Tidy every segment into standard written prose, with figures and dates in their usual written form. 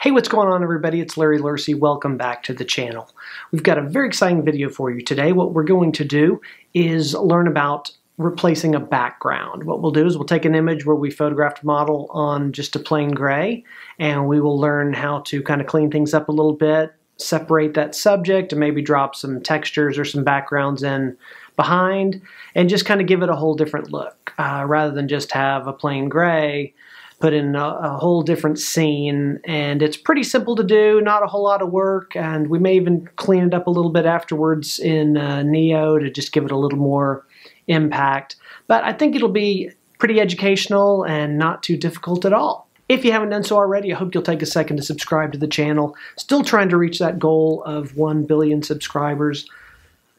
Hey, what's going on, everybody? It's Larry Lourcey. Welcome back to the channel. We've got a very exciting video for you today. What we're going to do is learn about replacing a background. What we'll do is we'll take an image where we photographed a model on just a plain gray, and we will learn how to kind of clean things up a little bit, separate that subject, and maybe drop some textures or some backgrounds in behind, and just kind of give it a whole different look rather than just have a plain gray. Put in a whole different scene, and it's pretty simple to do, not a whole lot of work, and we may even clean it up a little bit afterwards in Neo to just give it a little more impact. But I think it'll be pretty educational and not too difficult at all. If you haven't done so already, I hope you'll take a second to subscribe to the channel. Still trying to reach that goal of 1 billion subscribers.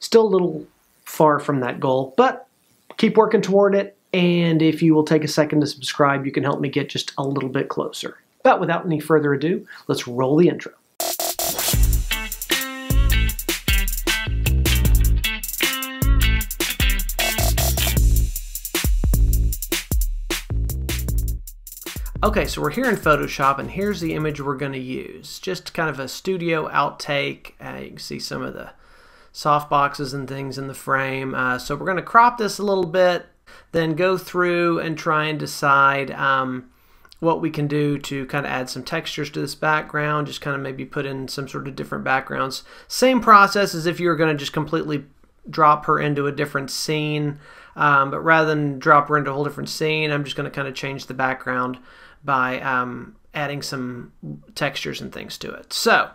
Still a little far from that goal, but keep working toward it. And if you will take a second to subscribe, you can help me get just a little bit closer. But without any further ado, let's roll the intro. Okay, so we're here in Photoshop, and here's the image we're going to use. Just kind of a studio outtake. You can see some of the soft boxes and things in the frame. So we're going to crop this a little bit, then go through and try and decide what we can do to kind of add some textures to this background, just kind of maybe put in some sort of different backgrounds. Same process as if you were going to just completely drop her into a different scene, but rather than drop her into a whole different scene, I'm just going to kind of change the background by adding some textures and things to it. So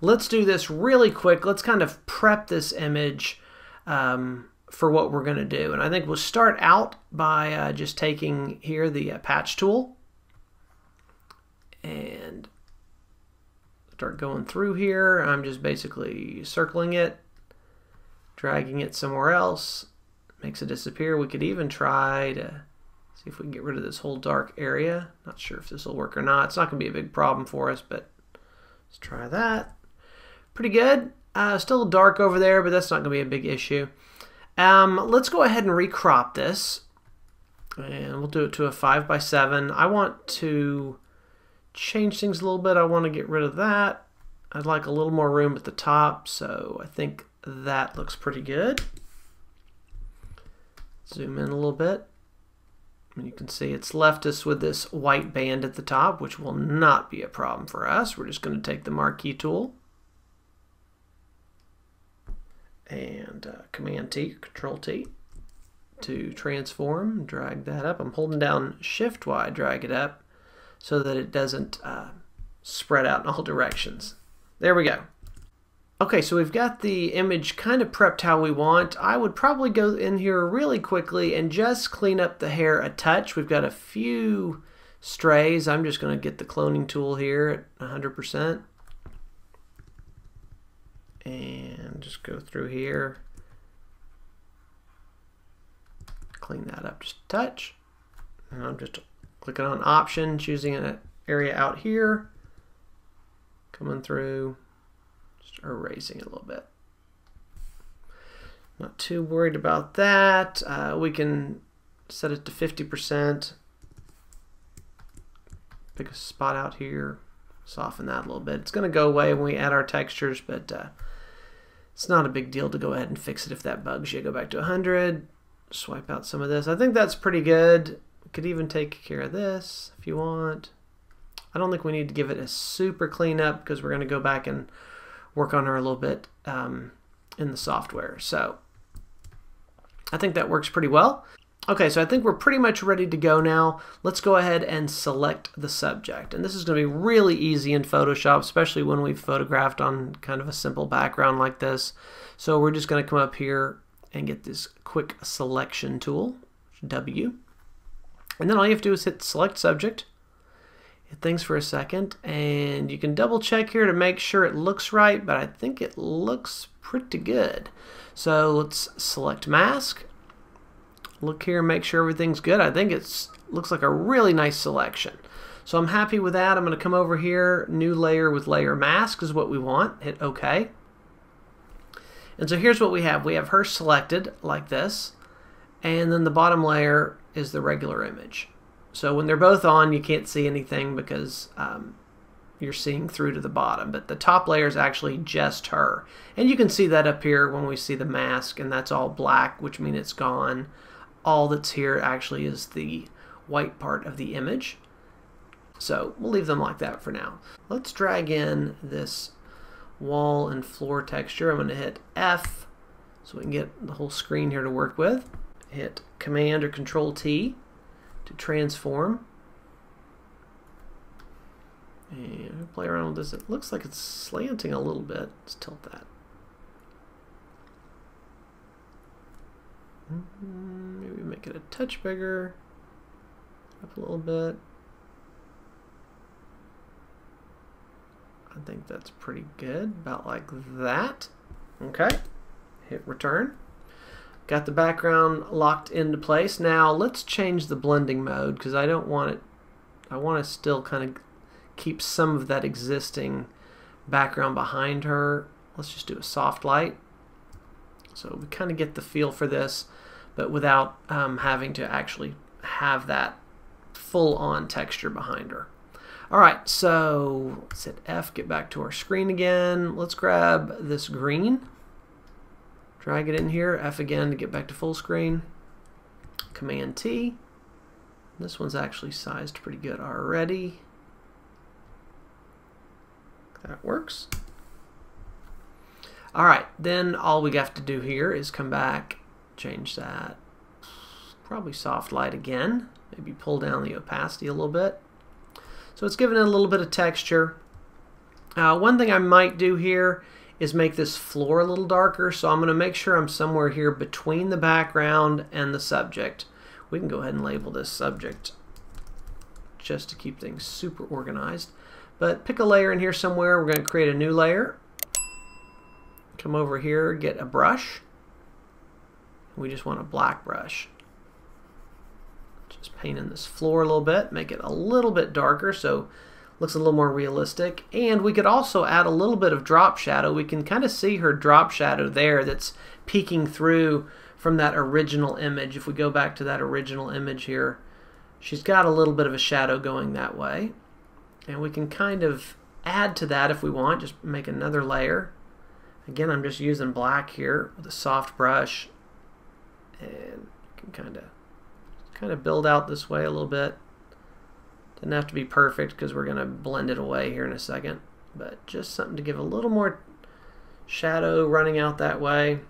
let's do this really quick. Let's kind of prep this image for what we're going to do. And I think we'll start out by just taking here the patch tool and start going through here. I'm just basically circling it, dragging it somewhere else, makes it disappear. We could even try to see if we can get rid of this whole dark area. Not sure if this will work or not. It's not going to be a big problem for us, but let's try that. Pretty good. Still dark over there, but that's not going to be a big issue. Let's go ahead and recrop this, and we'll do it to a 5 by 7. I want to change things a little bit. I want to get rid of that. I'd like a little more room at the top, so I think that looks pretty good. Zoom in a little bit, and you can see it's left us with this white band at the top, which will not be a problem for us. We're just going to take the marquee tool and Command-T, Control-T to transform, drag that up. I'm holding down Shift-Y, drag it up so that it doesn't spread out in all directions. There we go. Okay, so we've got the image kind of prepped how we want. I would probably go in here really quickly and just clean up the hair a touch. We've got a few strays. I'm just going to get the cloning tool here at 100%. And just go through here, clean that up just a touch. And I'm just clicking on Option, choosing an area out here, coming through, just erasing it a little bit. Not too worried about that. We can set it to 50%. Pick a spot out here, soften that a little bit. It's going to go away when we add our textures, but it's not a big deal to go ahead and fix it if that bugs you. Go back to 100, swipe out some of this. I think that's pretty good. We could even take care of this if you want. I don't think we need to give it a super cleanup because we're going to go back and work on her a little bit in the software. So I think that works pretty well. Okay, so I think we're pretty much ready to go now. Let's go ahead and select the subject. And this is going to be really easy in Photoshop, especially when we've photographed on kind of a simple background like this. So we're just going to come up here and get this quick selection tool, W. And then all you have to do is hit select subject. Hit things for a second. And you can double check here to make sure it looks right, but I think it looks pretty good. So let's select mask. Look here and make sure everything's good. I think it looks like a really nice selection. So I'm happy with that. I'm going to come over here. New layer with layer mask is what we want. Hit OK. And so here's what we have. We have her selected like this. And then the bottom layer is the regular image. So when they're both on, you can't see anything because you're seeing through to the bottom, but the top layer is actually just her. And you can see that up here when we see the mask, and that's all black, which means it's gone. All that's here actually is the white part of the image. So we'll leave them like that for now. Let's drag in this wall and floor texture. I'm going to hit F so we can get the whole screen here to work with. Hit Command or Control T to transform. And play around with this. It looks like it's slanting a little bit. Let's tilt that. Maybe make it a touch bigger. Up a little bit. I think that's pretty good. About like that. Okay. Hit return. Got the background locked into place. Now let's change the blending mode because I don't want it. I want to still kind of keep some of that existing background behind her. Let's just do a soft light. So we kind of get the feel for this, but without having to actually have that full-on texture behind her. All right, so let's hit F, get back to our screen again. Let's grab this green, drag it in here, F again to get back to full screen, Command T. This one's actually sized pretty good already. That works. All right, then all we have to do here is come back, change that, probably soft light again, maybe pull down the opacity a little bit. So it's giving it a little bit of texture. One thing I might do here is make this floor a little darker, so I'm going to make sure I'm somewhere here between the background and the subject. We can go ahead and label this subject just to keep things super organized. But pick a layer in here somewhere. We're going to create a new layer. Come over here, get a brush. We just want a black brush. Just paint in this floor a little bit, make it a little bit darker so it looks a little more realistic. And we could also add a little bit of drop shadow. We can kind of see her drop shadow there that's peeking through from that original image. If we go back to that original image here, she's got a little bit of a shadow going that way. And we can kind of add to that if we want, just make another layer. Again, I'm just using black here with a soft brush, and you can kind of build out this way a little bit. Doesn't have to be perfect because we're going to blend it away here in a second, but just something to give a little more shadow running out that way,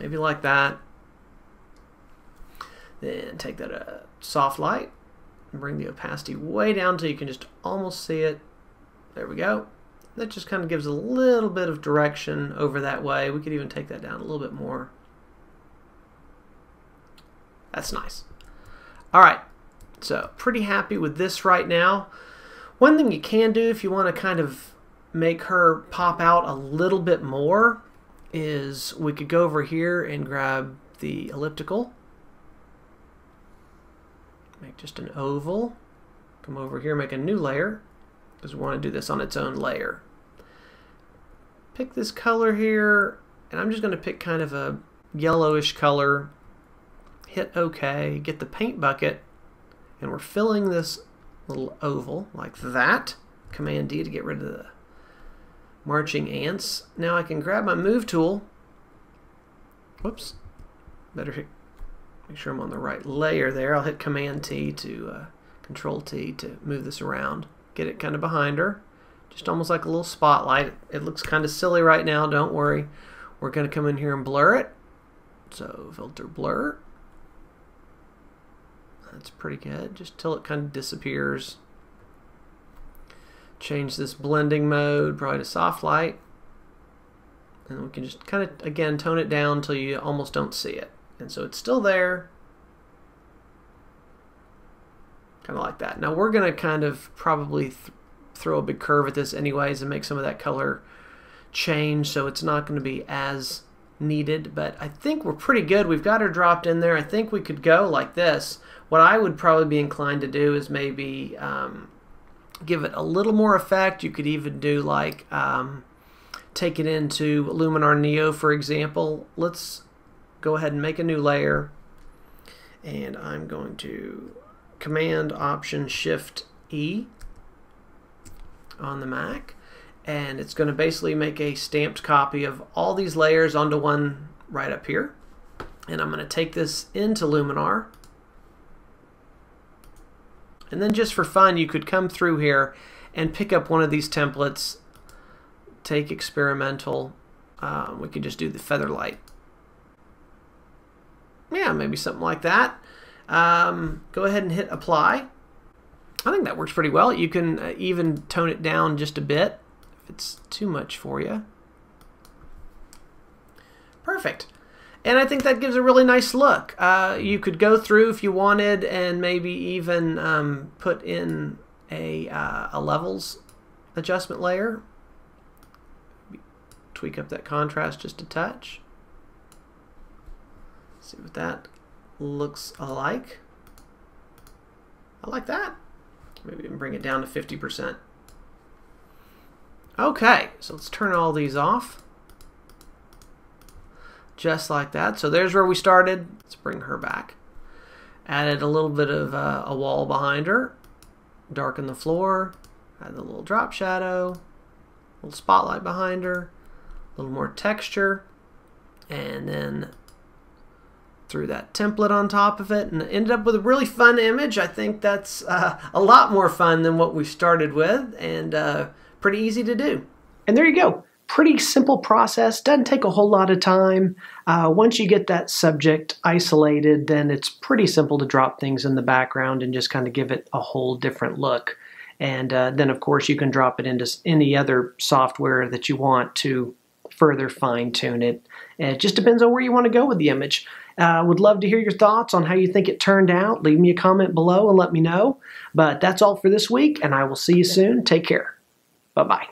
maybe like that. Then take that soft light and bring the opacity way down till you can just almost see it. There we go. That just kind of gives a little bit of direction over that way. We could even take that down a little bit more. That's nice. All right, so pretty happy with this right now. One thing you can do if you want to kind of make her pop out a little bit more is we could go over here and grab the elliptical. Make just an oval, come over here, make a new layer, because we want to do this on its own layer. Pick this color here, and I'm just going to pick kind of a yellowish color. Hit OK, get the paint bucket, and we're filling this little oval like that. Command D to get rid of the marching ants. Now I can grab my move tool. Whoops, better hit. Make sure I'm on the right layer there. I'll hit Command T to Control T to move this around. Get it kind of behind her. Just almost like a little spotlight. It looks kind of silly right now. Don't worry. We're going to come in here and blur it. So filter blur. That's pretty good. Just till it kind of disappears. Change this blending mode probably to soft light. And we can just kind of, again, tone it down until you almost don't see it. And so it's still there, kind of like that. Now we're going to kind of probably throw a big curve at this anyways and make some of that color change, so it's not going to be as needed, but I think we're pretty good. We've got her dropped in there. I think we could go like this. What I would probably be inclined to do is maybe give it a little more effect. You could even do like take it into Luminar Neo, for example. Let's go ahead and make a new layer, and I'm going to Command Option Shift E on the Mac, and it's going to basically make a stamped copy of all these layers onto one right up here. And I'm going to take this into Luminar. And then just for fun, you could come through here and pick up one of these templates. Take experimental. We could just do the feather light. Yeah, maybe something like that. Go ahead and hit apply. I think that works pretty well. You can even tone it down just a bit if it's too much for you. Perfect. And I think that gives a really nice look. You could go through if you wanted and maybe even put in a levels adjustment layer. Tweak up that contrast just a touch. See what that looks like. I like that. Maybe even bring it down to 50%. Okay, so let's turn all these off. Just like that. So there's where we started. Let's bring her back. Added a little bit of a wall behind her. Darken the floor. Add a little drop shadow. A little spotlight behind her. A little more texture. And then threw that template on top of it and ended up with a really fun image. I think that's a lot more fun than what we started with, and pretty easy to do. And there you go. Pretty simple process, doesn't take a whole lot of time. Once you get that subject isolated, then it's pretty simple to drop things in the background and just kind of give it a whole different look. And then, of course, you can drop it into any other software that you want to further fine-tune it. And it just depends on where you want to go with the image. Would love to hear your thoughts on how you think it turned out. Leave me a comment below and let me know. But that's all for this week, and I will see you soon. Take care. Bye-bye.